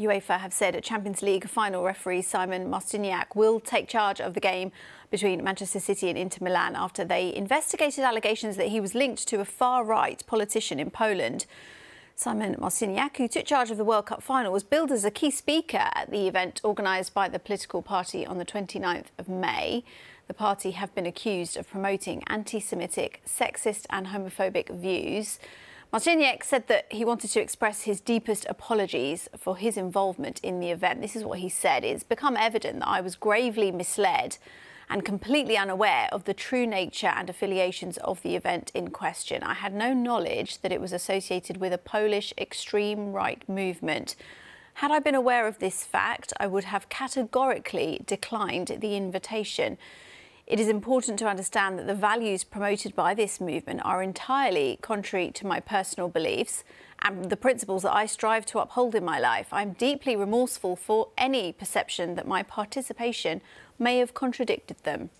UEFA have said Champions League final referee Szymon Marciniak will take charge of the game between Manchester City and Inter Milan after they investigated allegations that he was linked to a far-right politician in Poland. Szymon Marciniak, who took charge of the World Cup final, was billed as a key speaker at the event organised by the political party on the 29th of May. The party have been accused of promoting anti-Semitic, sexist and homophobic views. Marciniak said that he wanted to express his deepest apologies for his involvement in the event. This is what he said. "It's become evident that I was gravely misled and completely unaware of the true nature and affiliations of the event in question. I had no knowledge that it was associated with a Polish extreme right movement. Had I been aware of this fact, I would have categorically declined the invitation. It is important to understand that the values promoted by this movement are entirely contrary to my personal beliefs and the principles that I strive to uphold in my life. I'm deeply remorseful for any perception that my participation may have contradicted them."